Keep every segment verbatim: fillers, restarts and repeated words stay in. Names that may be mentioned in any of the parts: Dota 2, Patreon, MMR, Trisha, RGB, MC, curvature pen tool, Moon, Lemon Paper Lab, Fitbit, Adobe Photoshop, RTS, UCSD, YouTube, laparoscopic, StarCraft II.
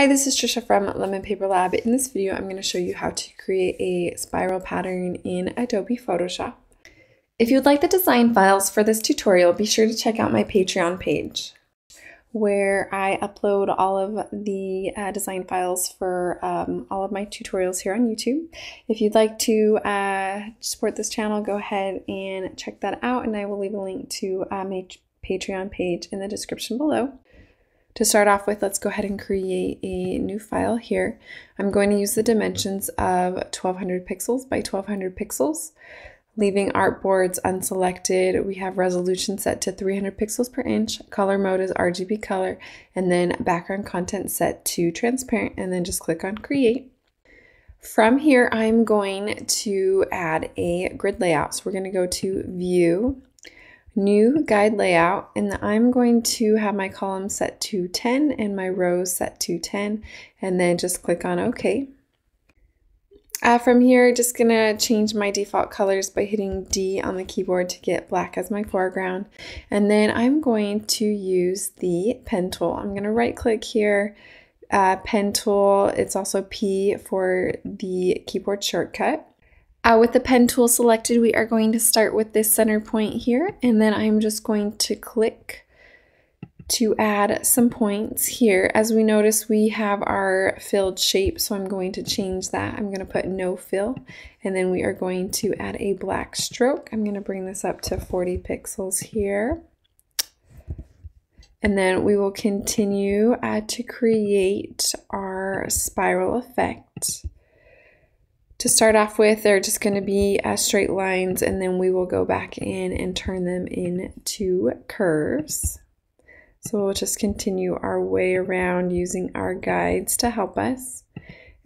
Hi, this is Trisha from Lemon Paper Lab. In this video, I'm going to show you how to create a spiral pattern in Adobe Photoshop. If you'd like the design files for this tutorial, be sure to check out my Patreon page, where I upload all of the uh, design files for um, all of my tutorials here on YouTube. If you'd like to uh, support this channel, go ahead and check that out, and I will leave a link to uh, my Patreon page in the description below. To start off with, let's go ahead and create a new file here. I'm going to use the dimensions of twelve hundred pixels by twelve hundred pixels, leaving artboards unselected. We have resolution set to three hundred pixels per inch, color mode is R G B color, and then background content set to transparent, and then just click on create. From here, I'm going to add a grid layout. So we're going to go to view, new guide layout, and I'm going to have my column set to ten and my rows set to ten, and then just click on OK. Uh, from here, just gonna change my default colors by hitting D on the keyboard to get black as my foreground, and then I'm going to use the pen tool. I'm gonna right click here, uh, pen tool. It's also P for the keyboard shortcut. Uh, with the pen tool selected, we are going to start with this center point here, and then I'm just going to click to add some points here. As we notice, we have our filled shape, so I'm going to change that. I'm going to put no fill, and then we are going to add a black stroke. I'm going to bring this up to forty pixels here, and then we will continue uh, to create our spiral effect. To start off with, they're just going to be uh, straight lines, and then we will go back in and turn them into curves. So we'll just continue our way around using our guides to help us.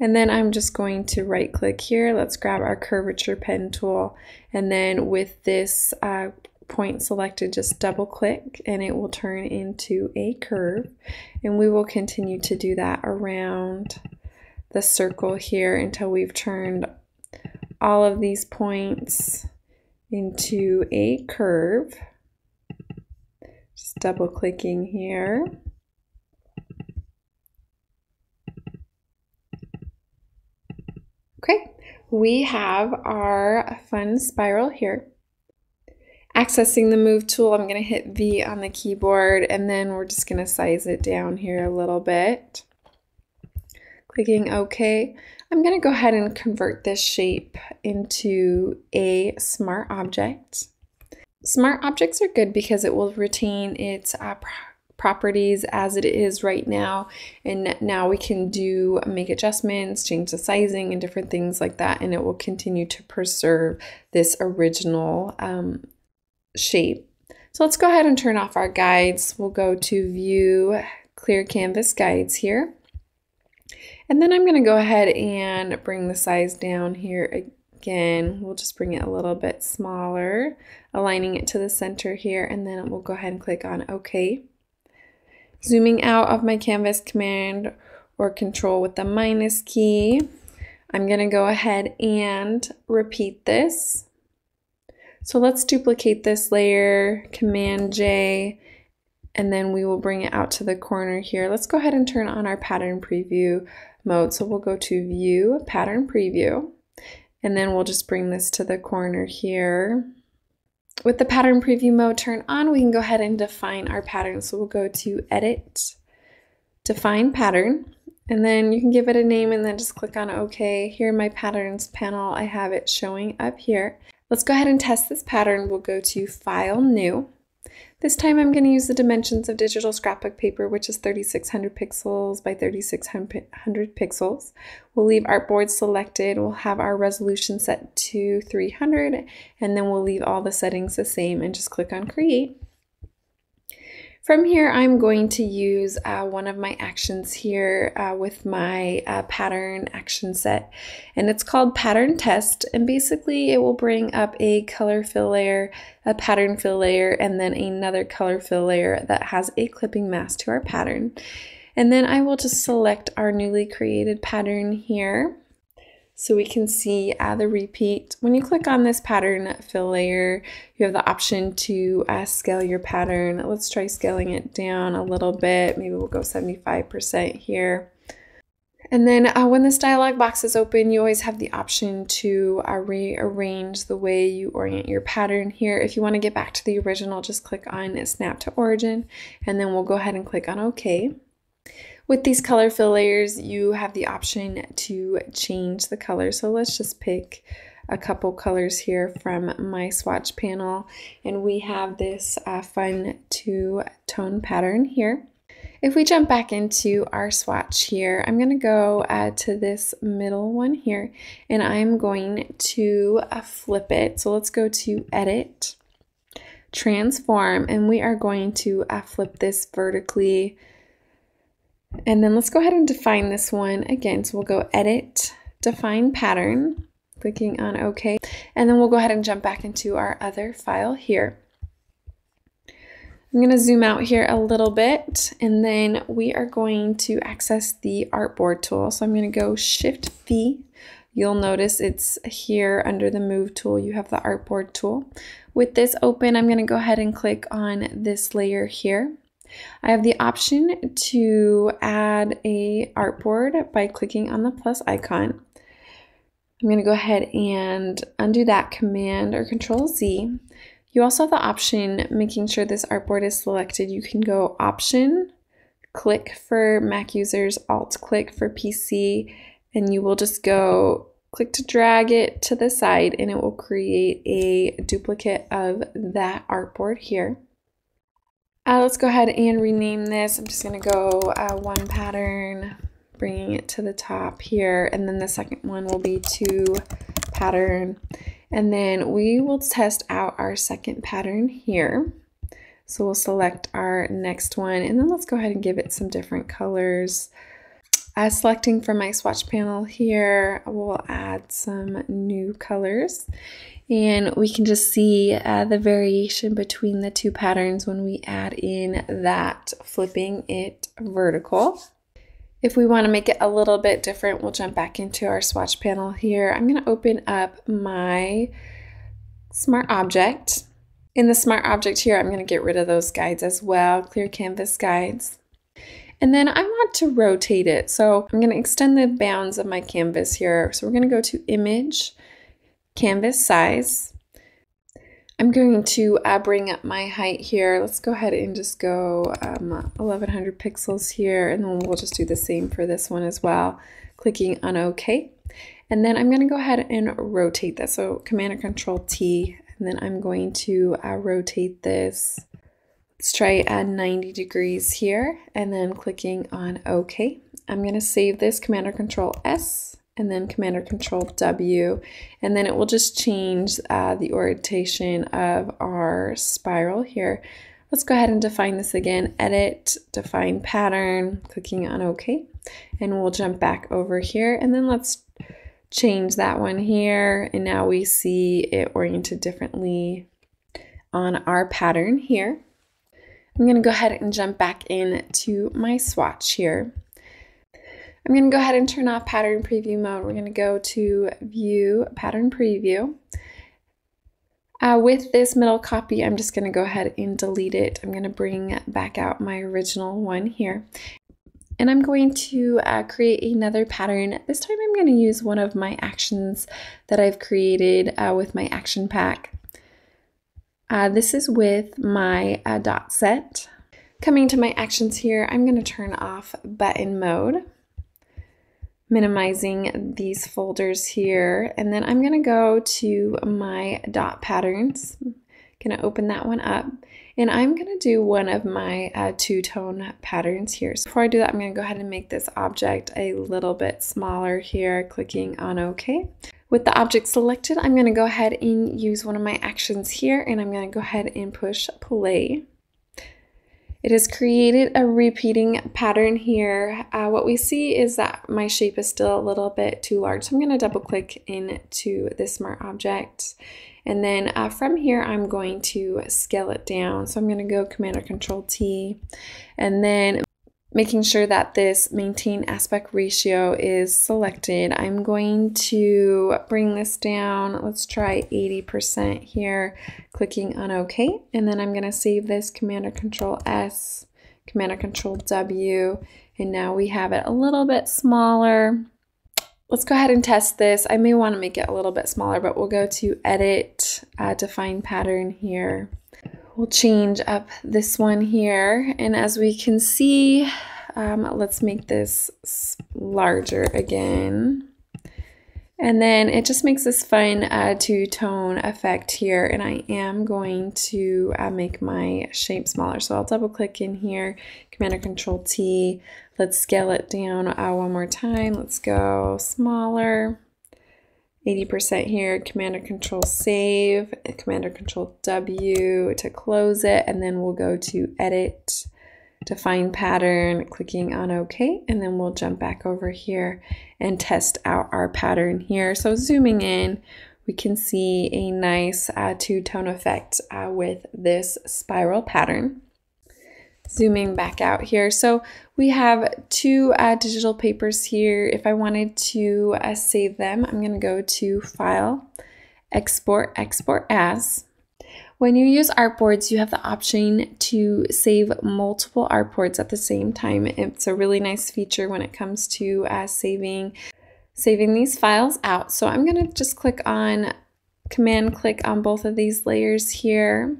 And then I'm just going to right click here. Let's grab our curvature pen tool, and then with this uh, point selected, just double click and it will turn into a curve. And we will continue to do that around the circle here until we've turned all of these points into a curve. Just double clicking here. Okay, we have our fun spiral here. Accessing the move tool, I'm gonna hit V on the keyboard, and then we're just gonna size it down here a little bit. Clicking OK. I'm going to go ahead and convert this shape into a smart object. Smart objects are good because it will retain its uh, pr properties as it is right now, and now we can do make adjustments, change the sizing and different things like that, and it will continue to preserve this original um, shape. So let's go ahead and turn off our guides. We'll go to view, clear canvas guides here. And then I'm going to go ahead and bring the size down here again. We'll just bring it a little bit smaller, aligning it to the center here, and then we'll go ahead and click on OK. Zooming out of my canvas, command or control with the minus key, I'm going to go ahead and repeat this. So let's duplicate this layer, command J, and then we will bring it out to the corner here. Let's go ahead and turn on our pattern preview mode. So we'll go to view, pattern preview, and then we'll just bring this to the corner here. With the pattern preview mode turned on, we can go ahead and define our pattern. So we'll go to edit, define pattern, and then you can give it a name and then just click on OK. Here in my patterns panel, I have it showing up here. Let's go ahead and test this pattern. We'll go to file, new. This time I'm going to use the dimensions of digital scrapbook paper, which is thirty-six hundred pixels by thirty-six hundred pixels. We'll leave artboard selected, we'll have our resolution set to three hundred, and then we'll leave all the settings the same and just click on create. From here, I'm going to use uh, one of my actions here uh, with my uh, pattern action set, and it's called pattern test, and basically it will bring up a color fill layer, a pattern fill layer, and then another color fill layer that has a clipping mask to our pattern. And then I will just select our newly created pattern here so we can see uh, the repeat. When you click on this pattern fill layer, you have the option to uh, scale your pattern. Let's try scaling it down a little bit. Maybe we'll go seventy-five percent here. And then uh, when this dialog box is open, you always have the option to uh, rearrange the way you orient your pattern here. If you want to get back to the original, just click on Snap to Origin, and then we'll go ahead and click on OK. With these color fill layers, you have the option to change the color. So let's just pick a couple colors here from my swatch panel, and we have this uh, fun two-tone pattern here. If we jump back into our swatch here, I'm going to go uh, to this middle one here, and I'm going to uh, flip it. So let's go to Edit, Transform, and we are going to uh, flip this vertically. And then let's go ahead and define this one again. So we'll go Edit, Define Pattern, clicking on OK. And then we'll go ahead and jump back into our other file here. I'm going to zoom out here a little bit, and then we are going to access the artboard tool. So I'm going to go Shift V. You'll notice it's here under the Move tool. You have the artboard tool. With this open, I'm going to go ahead and click on this layer here. I have the option to add a artboard by clicking on the plus icon. I'm going to go ahead and undo that command or Control Z. You also have the option, making sure this artboard is selected, you can go Option, click for Mac users, Alt click for P C, and you will just go click to drag it to the side, and it will create a duplicate of that artboard here. Uh, let's go ahead and rename this. I'm just going to go uh, one pattern, bringing it to the top here, and then the second one will be two pattern. And then we will test out our second pattern here. So we'll select our next one, and then let's go ahead and give it some different colors. Uh, selecting from my swatch panel here, we'll add some new colors. And we can just see uh, the variation between the two patterns when we add in that flipping it vertical. If we want to make it a little bit different, we'll jump back into our swatch panel here. I'm going to open up my smart object. In the smart object here, I'm going to get rid of those guides as well, clear canvas guides. And then I want to rotate it. So I'm going to extend the bounds of my canvas here. So we're going to go to Image, Canvas Size. I'm going to uh, bring up my height here. Let's go ahead and just go um, eleven hundred pixels here, and then we'll just do the same for this one as well, clicking on OK. And then I'm going to go ahead and rotate this. So Command and Control T, and then I'm going to uh, rotate this. Let's try at ninety degrees here, and then clicking on OK. I'm going to save this, Command and Control S, and then Command or Control W, and then it will just change uh, the orientation of our spiral here. Let's go ahead and define this again. Edit, Define Pattern, clicking on OK, and we'll jump back over here, and then let's change that one here, and now we see it oriented differently on our pattern here. I'm going to go ahead and jump back in to my swatch here. I'm going to go ahead and turn off pattern preview mode. We're going to go to View, Pattern Preview. Uh, with this middle copy, I'm just going to go ahead and delete it. I'm going to bring back out my original one here. And I'm going to uh, create another pattern. This time I'm going to use one of my actions that I've created uh, with my action pack. Uh, this is with my uh, dot set. Coming to my actions here, I'm going to turn off button mode, minimizing these folders here, and then I'm going to go to my dot patterns. I'm going to open that one up, and I'm going to do one of my uh, two-tone patterns here. So before I do that, I'm going to go ahead and make this object a little bit smaller here, clicking on OK. With the object selected, I'm going to go ahead and use one of my actions here, and I'm going to go ahead and push play. It has created a repeating pattern here. Uh, what we see is that my shape is still a little bit too large. So I'm going to double click into this smart object. And then uh, from here, I'm going to scale it down. So I'm going to go Command or Control T, and then making sure that this maintain aspect ratio is selected. I'm going to bring this down. Let's try eighty percent here, clicking on OK. And then I'm going to save this, Command or Control S, Command or Control W, And now we have it a little bit smaller. Let's go ahead and test this. I may want to make it a little bit smaller, but we'll go to edit, uh, define pattern here. We'll change up this one here. And as we can see, um, let's make this larger again. And then it just makes this fun uh, two-tone effect here. And I am going to uh, make my shape smaller. So I'll double click in here, Command or Control T. Let's scale it down uh, one more time. Let's go smaller, eighty percent here, Command or Control Save, Command or Control W to close it, and then we'll go to Edit, Define Pattern, clicking on OK, and then we'll jump back over here and test out our pattern here. So zooming in, we can see a nice uh, two-tone effect uh, with this spiral pattern. Zooming back out here. So we have two uh, digital papers here. If I wanted to uh, save them, I'm going to go to File, Export, Export As. When you use artboards, you have the option to save multiple artboards at the same time. It's a really nice feature when it comes to uh, saving, saving these files out. So I'm going to just click on, Command click on both of these layers here.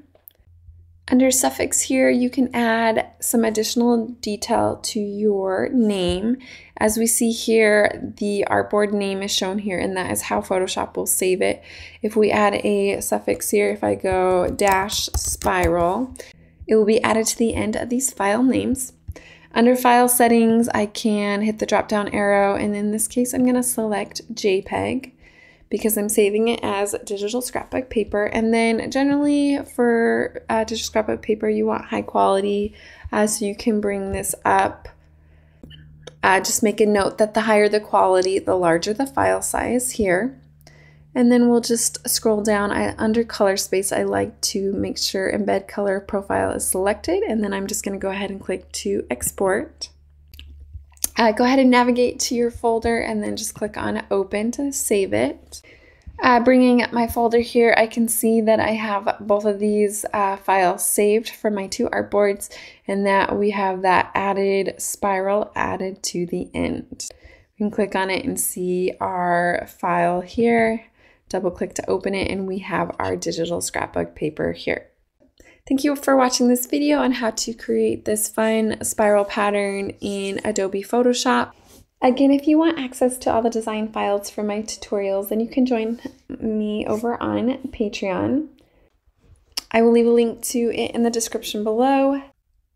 Under suffix here, you can add some additional detail to your name. As we see here, the artboard name is shown here, and that is how Photoshop will save it. If we add a suffix here, if I go dash spiral, it will be added to the end of these file names. Under file settings, I can hit the drop down arrow, and in this case, I'm going to select JPEG, because I'm saving it as digital scrapbook paper. And then generally for uh, digital scrapbook paper, you want high quality, uh, so you can bring this up. Uh, just make a note that the higher the quality, the larger the file size here. And then we'll just scroll down. I, under color space, I like to make sure embed color profile is selected, and then I'm just gonna go ahead and click to export. Uh, go ahead and navigate to your folder and then just click on Open to save it. Uh, bringing up my folder here, I can see that I have both of these uh, files saved from my two artboards, and that we have that added spiral added to the end. We can click on it and see our file here, double click to open it, and we have our digital scrapbook paper here. Thank you for watching this video on how to create this fun spiral pattern in Adobe Photoshop. Again, if you want access to all the design files for my tutorials, then you can join me over on Patreon. I will leave a link to it in the description below.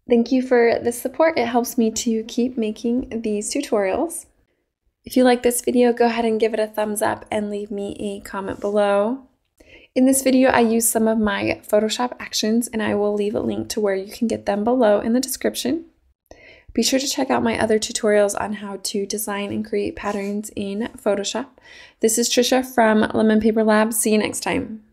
Thank you for the support. It helps me to keep making these tutorials. If you like this video, go ahead and give it a thumbs up and leave me a comment below. In this video, I used some of my Photoshop actions, and I will leave a link to where you can get them below in the description. Be sure to check out my other tutorials on how to design and create patterns in Photoshop. This is Trisha from Lemon Paper Lab. See you next time.